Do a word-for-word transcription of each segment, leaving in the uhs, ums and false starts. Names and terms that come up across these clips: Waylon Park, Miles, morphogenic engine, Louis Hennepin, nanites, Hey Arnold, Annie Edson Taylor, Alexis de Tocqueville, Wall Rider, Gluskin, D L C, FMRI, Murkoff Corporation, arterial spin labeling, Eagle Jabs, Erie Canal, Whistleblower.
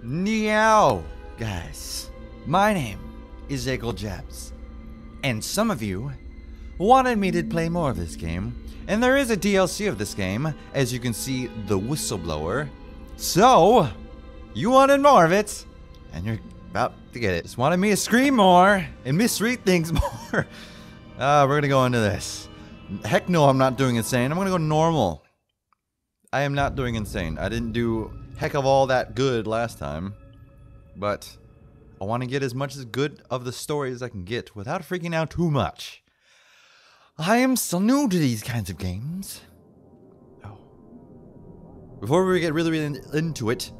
Meow, guys. My name is Eagle Jabs, and some of you wanted me to play more of this game, and there is a D L C of this game, as you can see, the Whistleblower. So, you wanted more of it, and you're about to get it. Just wanted me to scream more and misread things more. uh, we're gonna go into this. Heck no, I'm not doing insane. I'm gonna go normal. I am not doing insane. I didn't do heck of all that good last time, but I want to get as much as good of the story as I can get without freaking out too much. I am still new to these kinds of games. Oh. Before we get really, really into it,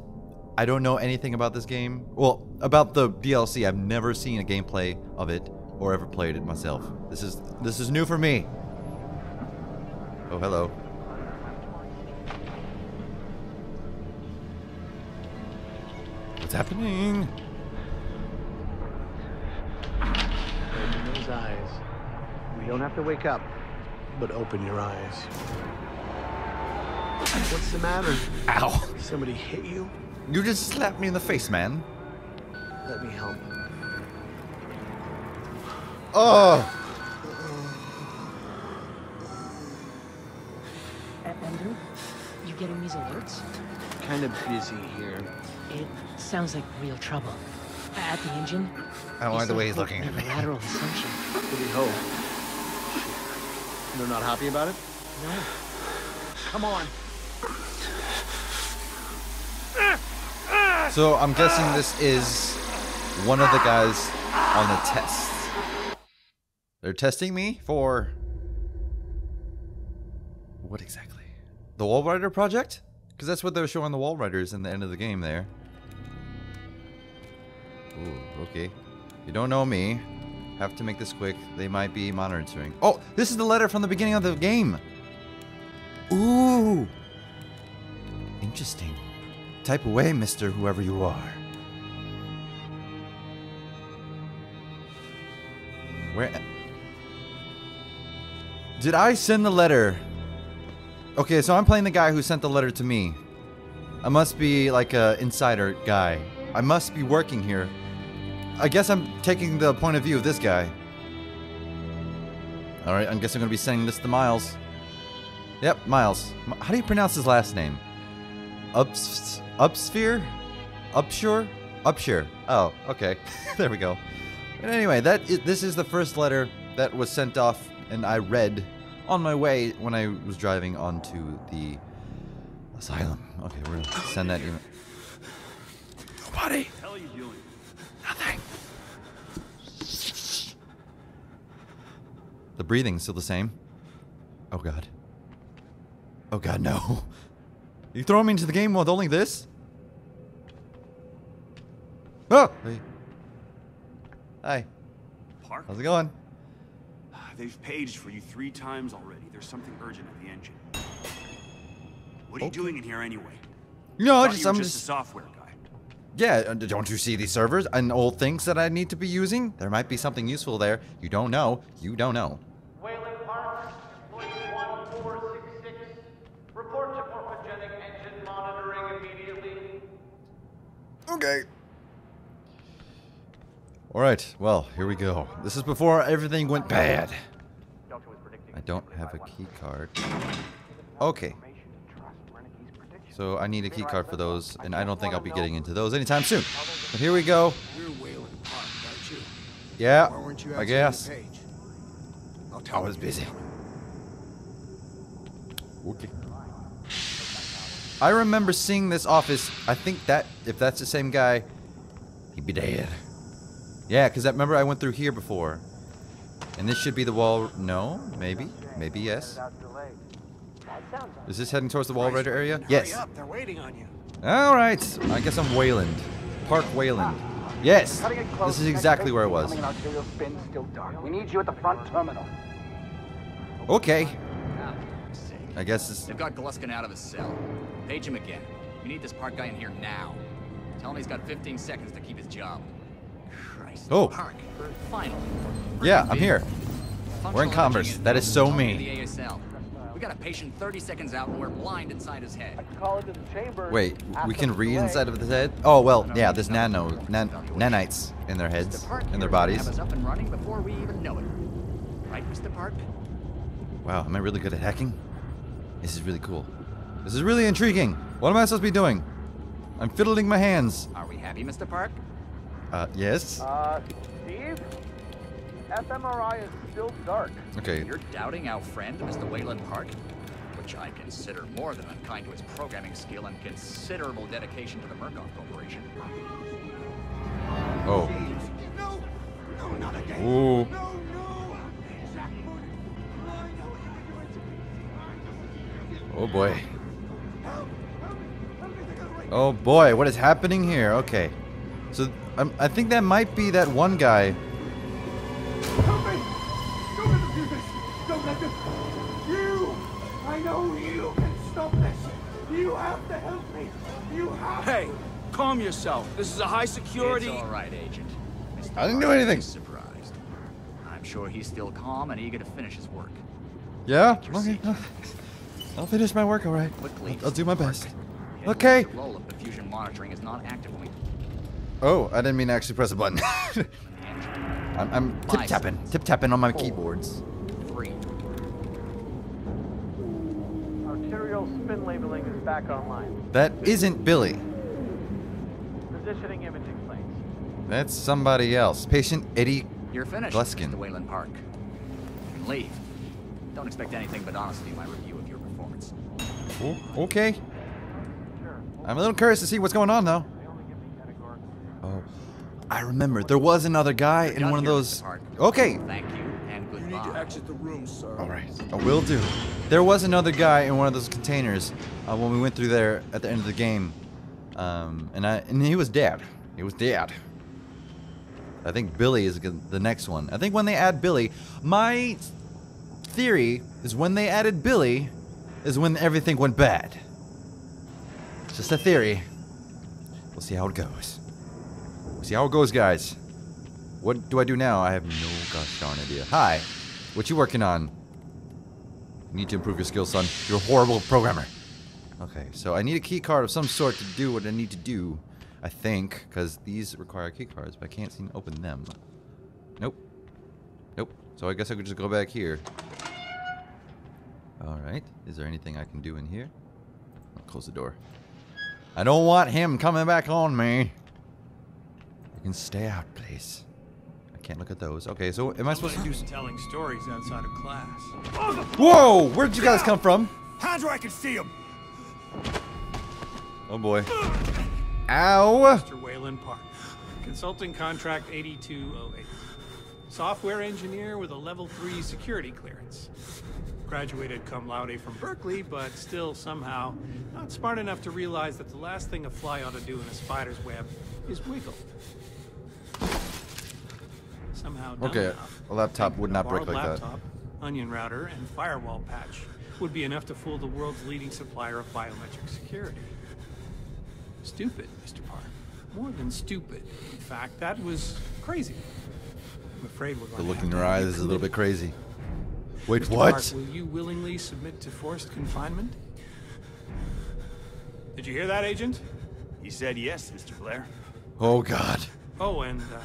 I don't know anything about this game. Well, about the D L C, I've never seen a gameplay of it or ever played it myself. This is this is new for me. Oh, hello. What's happening? Open those eyes. We don't have to wake up, but open your eyes. What's the matter? Ow! Somebody hit you? You just slapped me in the face, man. Let me help. Oh! Andrew, you getting these alerts? Kind of busy here. It sounds like real trouble. At the engine. I don't like the way he's looking at me. Lateral assumption. What do you hope? They're not happy about it? No. Come on. So I'm guessing this is one of the guys on the test. They're testing me for what exactly? The Wall Rider project? Because that's what they're showing the Wall Riders in the end of the game there. Ooh, okay. You don't know me. Have to make this quick. They might be monitoring. Oh, this is the letter from the beginning of the game. Ooh. Interesting. Type away, Mister Whoever you are. Where? Did I send the letter? Okay, so I'm playing the guy who sent the letter to me. I must be like a insider guy. I must be working here. I guess I'm taking the point of view of this guy. Alright, I guess I'm gonna be sending this to Miles. Yep, Miles. How do you pronounce his last name? Ups... Upsphere? Upshore? Upshare. Oh, okay. There we go. But anyway, that is, this is the first letter that was sent off and I read on my way when I was driving onto the asylum. Okay, we're gonna send that email. Nobody. What the hell are you doing? Nothing. The breathing's still the same. Oh god. Oh god, no. You throw me into the game with only this? Oh! Hey. Hi. Park? How's it going? They've paged for you three times already. There's something urgent at the engine. What are okay. you doing in here anyway? No, I just, I'm just, just a software guy. Yeah, don't you see these servers and old things that I need to be using? There might be something useful there. You don't know. You don't know. Waylon Park, one four six six. Report to morphogenic engine monitoring immediately. Okay. Alright, well, here we go. This is before everything went bad. I don't have a key card. Okay. So I need a key card for those, and I don't think I'll be getting into those anytime soon. But here we go. Yeah, I guess. I was busy. Okay. I remember seeing this office. I think that if that's the same guy, he'd be dead. Yeah, because I remember I went through here before. And this should be the wall. No, maybe, maybe yes. Is this heading towards the Wall Rider area? Yes. Alright, I guess I'm Waylon. Park Waylon. Yes! This is exactly where I was. Okay. I guess it's... They've got Gluskin out of his cell. Page him again. We need this park guy in here now. Tell him he's got fifteen seconds to keep his job. Christ. Oh. Park. Finally. Yeah, I'm here. We're in Converse. That is so me. We got a patient thirty seconds out and we're blind inside his head. I can call into the chamber. Wait, we can read inside of his head? Oh, well, yeah, there's nano, nan, nanites in their heads, in their bodies. Have us up and running before we even know it. Right, Mister Park? Wow, am I really good at hacking? This is really cool. This is really intriguing. What am I supposed to be doing? I'm fiddling my hands. Are we happy, Mister Park? Uh, yes? Uh, Steve? F M R I is still dark. Okay. You're doubting our friend, Mister Waylon Park? Which I consider more than unkind to his programming skill and considerable dedication to the Murkoff Corporation. Oh. Jeez. No! No, not again! Ooh. No, no! Oh, boy. Oh, boy. What is happening here? Okay. So, um, I think that might be that one guy. Help me! Don't let them do this! Don't let them... You! I know you can stop this! You have to help me! You have to... Hey! Calm yourself. This is a high security... It's all right, Agent. Mister I didn't do anything. Surprised. I'm sure he's still calm and eager to finish his work. Yeah? Okay. I'll finish my work, all right. Quickly, I'll, I'll do my best. Okay! The role of diffusion monitoring is not actively... Oh, I didn't mean to actually press a button. I'm, I'm tip-tapping, tip-tapping on my Four, keyboards. Three. Arterial spin labeling is back online. That isn't Billy. Positioning imaging plates. That's somebody else. Patient Eddie Gluskin. You're finished, Mister Waylon Park. You can leave. Don't expect anything but honesty in my review of your performance. Oh, okay. I'm a little curious to see what's going on, though. Oh. I remember there was another guy in one of those. Okay. Thank you and goodbye. You need to exit the room, sir. All right, I will do. There was another guy in one of those containers uh, when we went through there at the end of the game, um, and I and he was dead. He was dead. I think Billy is the next one. I think when they add Billy, my theory is when they added Billy, is when everything went bad. It's just a theory. We'll see how it goes. See how it goes, guys. What do I do now? I have no gosh darn idea. Hi. What you working on? You need to improve your skills, son. You're a horrible programmer. Okay, so I need a key card of some sort to do what I need to do, I think, because these require key cards, but I can't seem to open them. Nope. Nope. So I guess I could just go back here. Alright. Is there anything I can do in here? I'll close the door. I don't want him coming back on me. You can stay out, please. I can't look at those. Okay, so am I supposed to do some telling stories outside of class? Whoa! Where'd you guys come from? How'd I can see them? Oh boy. Ow! Mister Waylon Park, consulting contract eighty-two oh eight, software engineer with a level three security clearance. Graduated cum laude from Berkeley, but still somehow not smart enough to realize that the last thing a fly ought to do in a spider's web is wiggle. Somehow okay, a laptop would not break like laptop, that. Onion router and firewall patch would be enough to fool the world's leading supplier of biometric security. Stupid, Mister Park. More than stupid. In fact, that was crazy. I'm afraid we're going the look to in your eyes is a little bit crazy. Wait, Mister what? Park, will you willingly submit to forced confinement? Did you hear that, Agent? He said yes, Mister Blair. Oh, God. Oh, and uh,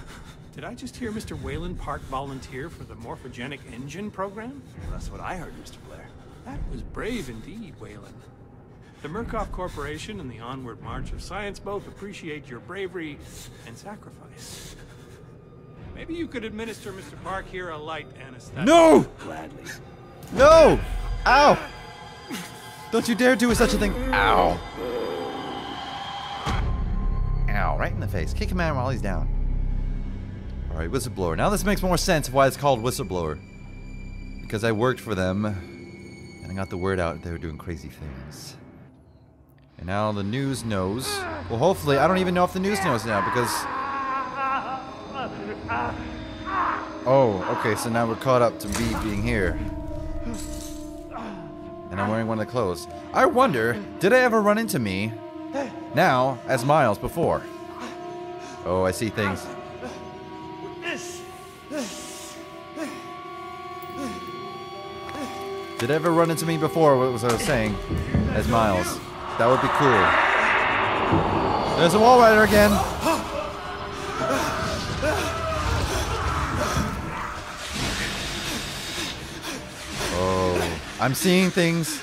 did I just hear Mister Waylon Park volunteer for the morphogenic engine program? Well, that's what I heard, Mister Blair. That was brave indeed, Waylon. The Murkoff Corporation and the onward march of science both appreciate your bravery and sacrifice. Maybe you could administer, Mister Park, here a light anesthetic. No! Gladly. No! Ow! Don't you dare do such a thing. Ow. Ow, right in the face. Kick him out while he's down. Alright, whistleblower. Now this makes more sense why it's called whistleblower. Because I worked for them, and I got the word out that they were doing crazy things. And now the news knows. Well, hopefully, I don't even know if the news knows now, because... Oh, okay, so now we're caught up to me being here. And I'm wearing one of the clothes. I wonder, did I ever run into me now as Miles before? Oh, I see things. Did it ever run into me before? What was I saying? As Miles. That would be cool. There's a Wall Rider again. Oh, I'm seeing things.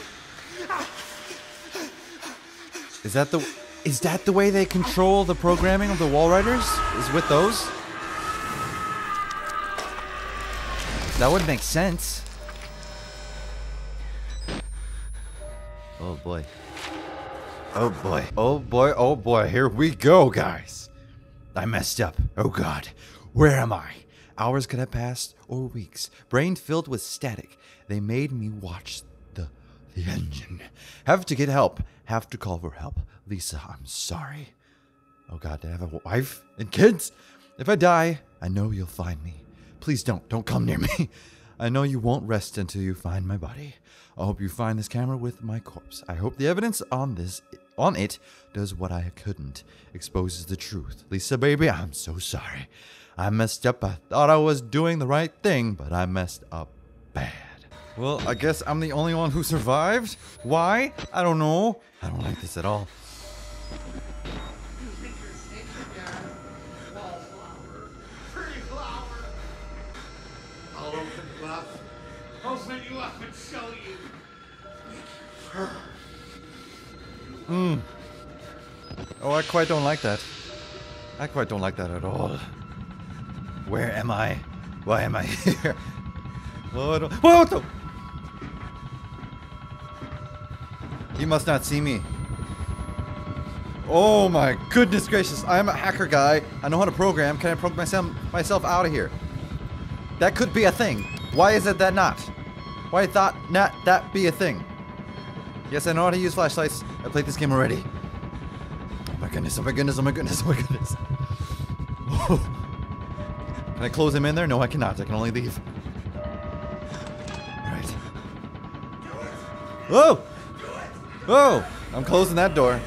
Is that the is that the way they control the programming of the Wall Riders? Is with those? That would make sense. Oh boy. Oh boy. Oh boy. Oh boy. Here we go, guys. I messed up. Oh god. Where am I? Hours could have passed or weeks. Brain filled with static. They made me watch the the engine. Have to get help. Have to call for help. Lisa, I'm sorry. Oh god, do I have a wife and kids? If I die, I know you'll find me. Please don't. Don't come near me. I know you won't rest until you find my body. I hope you find this camera with my corpse. I hope the evidence on this, on it, does what I couldn't. Exposes the truth. Lisa, baby, I'm so sorry. I messed up. I thought I was doing the right thing, but I messed up bad. Well, I guess I'm the only one who survived? Why? I don't know. I don't like this at all. Mm. Oh, I quite don't like that. I quite don't like that at all. Where am I? Why am I here? What? What the? He must not see me. Oh my goodness gracious! I'm a hacker guy. I know how to program. Can I program myself myself out of here? That could be a thing. Why is it that not? Why thought not that be a thing? Yes, I know how to use flashlights. I played this game already. Oh my goodness, oh my goodness, oh my goodness, oh my goodness. Whoa. Can I close him in there? No, I cannot. I can only leave. Alright. Whoa! Whoa! I'm closing that door.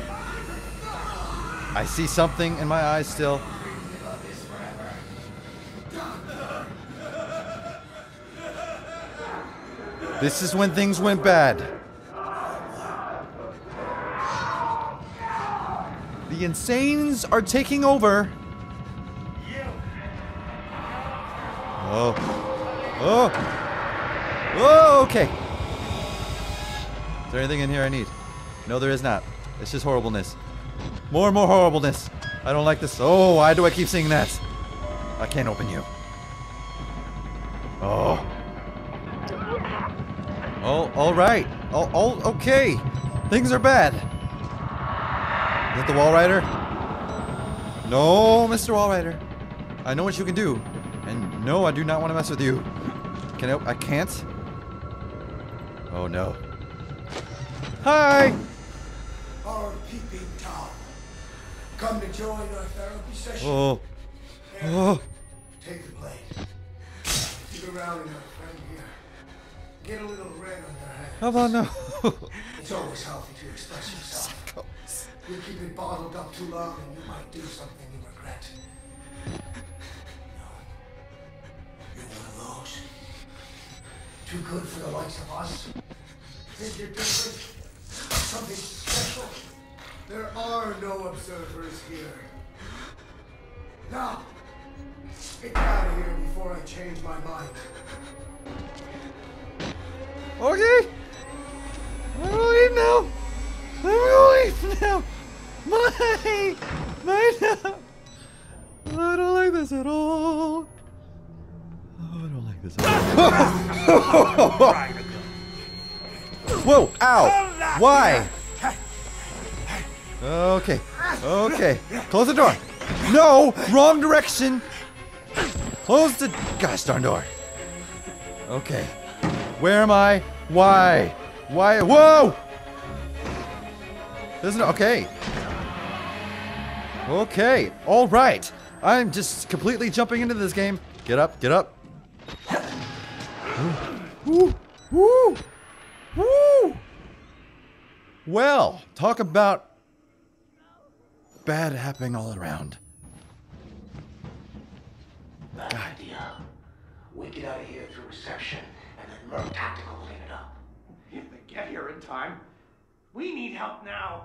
I see something in my eyes still. This is when things went bad. The Insanes are taking over. Oh. Oh. Oh, okay. Is there anything in here I need? No, there is not. It's just horribleness. More and more horribleness. I don't like this. Oh, why do I keep seeing that? I can't open you. Oh. Oh, alright. Oh, oh, okay. Things are bad. Is that the Wall Rider? No, Mister Wall Rider. I know what you can do. And no, I do not want to mess with you. Can I? I can't? Oh no. Hi! Our peeping Tom. Come to join our therapy session. Oh. Oh. Take the blade. Dig around in our friend here. Get a little red on their hands. How about no? It's always healthy to express yourself. Psycho. You keep it bottled up too long and you might do something you regret. No. You're one of those. Too good for the likes of us. Think you're different? Something special? There are no observers here. Now! Get out of here before I change my mind. Okay! I'm gonna leave now! I'm gonna leave now! My, my, no. I don't like this at all. Oh, I don't like this at all. Whoa! Ow! Why? Okay. Okay. Close the door. No! Wrong direction! Close the gosh darn door. Okay. Where am I? Why? Why? Whoa! There's no- okay. Okay, alright. I'm just completely jumping into this game. Get up, get up. Woo, woo, woo. Well, talk about bad happening all around. Bad idea. We get out of here through reception and then Murkoff Tactical will clean it up. get here in time. We need help now.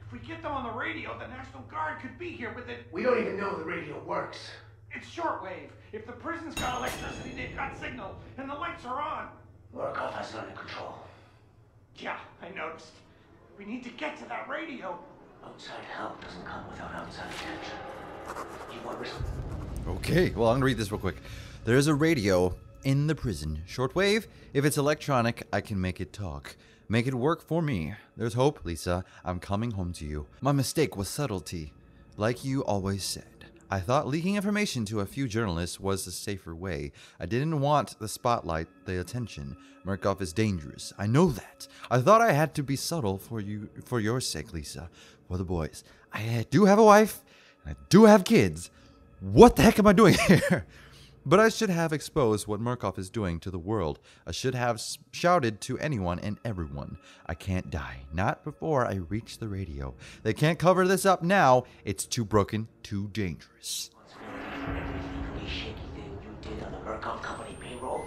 If we get them on the radio, the National Guard could be here with it. We don't even know the radio works. It's shortwave. If the prison's got electricity, they've got signal, and the lights are on. Murkoff has none in control. Yeah, I noticed. We need to get to that radio. Outside help doesn't come without outside attention. You want risk? Okay, well, I'm gonna read this real quick. There is a radio in the prison. Shortwave. If it's electronic, I can make it talk. Make it work for me. There's hope, Lisa. I'm coming home to you. My mistake was subtlety. Like you always said. I thought leaking information to a few journalists was the safer way. I didn't want the spotlight, the attention. Murkoff is dangerous. I know that. I thought I had to be subtle for you, for your sake, Lisa. For the boys. I do have a wife. And I do have kids. What the heck am I doing here? But I should have exposed what Murkoff is doing to the world. I should have shouted to anyone and everyone. I can't die. Not before I reach the radio. They can't cover this up now. It's too broken, too dangerous. Every shaky thing you did on the Murkoff company payroll.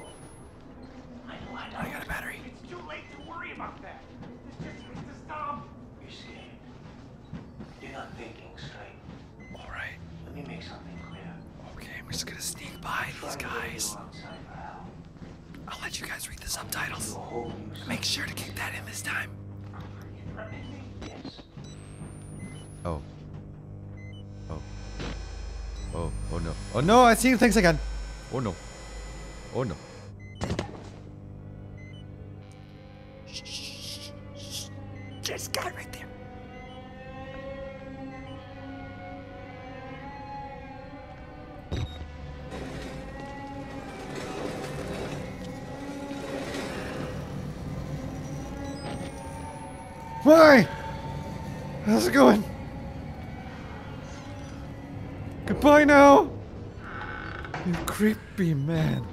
I know I died. I got a battery. It's too late to worry about that. It's just it's a stop. You're scared. You're not thinking straight. All right. Let me make something clear. We're just gonna sneak by these guys. I'll let you guys read the subtitles. Make sure to keep that in this time. Oh. Oh. Oh, oh no. Oh no, I see things again. Oh no. Oh no. Shh, shh, shh. Just got it right there. Bye! How's it going? Goodbye now! You creepy man.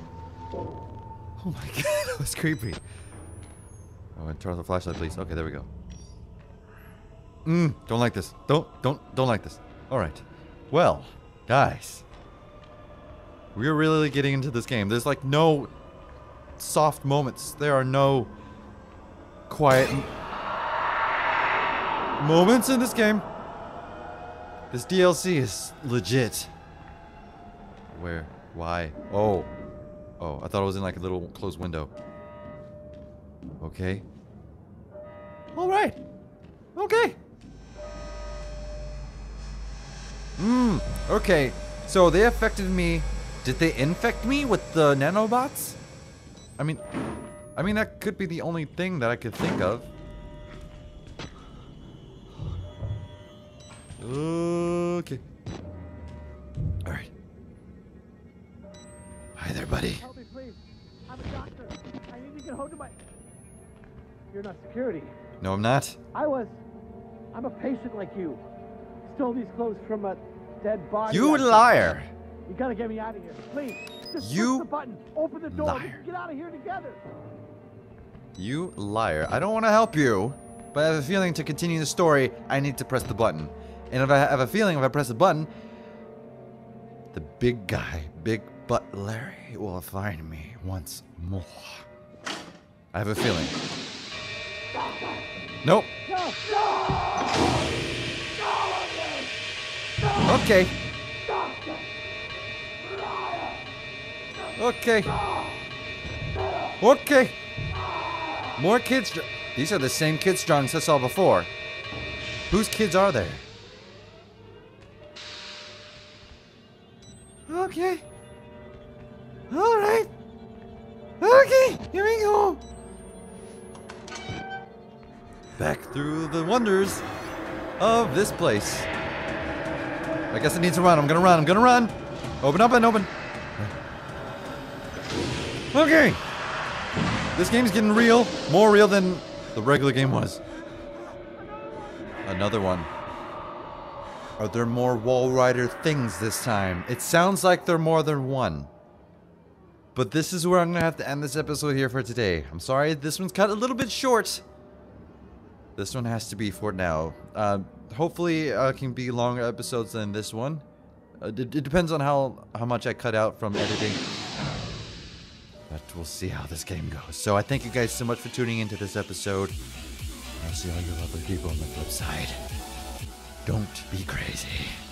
Oh my god, that was creepy. Oh, and turn off the flashlight, please. Okay, there we go. Mmm, don't like this. Don't, don't, don't like this. Alright. Well, guys. We're really getting into this game. There's like no soft moments. There are no quiet moments in this game. This D L C is legit. Where? Why? Oh. Oh, I thought it was in like a little closed window. Okay. Alright. Okay. Mmm. Okay. So they affected me. Did they infect me with the nanobots? I mean, I mean that could be the only thing that I could think of. Okay. All right. Hi there, buddy. Help me, please. I'm a doctor. I need to get hold of my... You're not security. No, I'm not. I was. I'm a patient like you. Stole these clothes from a dead body. You liar. You gotta get me out of here, please. Just you push the button. Open the door. Liar. Get out of here together. You liar. I don't want to help you, but I have a feeling to continue the story, I need to press the button. And if I have a feeling if I press a button, the big guy, Big Butt Larry, will find me once more. I have a feeling. Nope. Okay. Okay. Okay. More kids. These are the same kids John saw before. Whose kids are they? Okay. Alright. Okay, here we go. Back through the wonders of this place. I guess I need to run. I'm gonna run. I'm gonna run. Open up and open. Okay. This game's getting real. More real than the regular game was. Another one. Are there more Wall Rider things this time? It sounds like there are more than one. But this is where I'm going to have to end this episode here for today. I'm sorry, this one's cut a little bit short. This one has to be for now. Uh, hopefully uh, it can be longer episodes than this one. Uh, it, it depends on how, how much I cut out from editing. But we'll see how this game goes. So I thank you guys so much for tuning into this episode. I'll see all you lovely people on the flip side. Don't be crazy.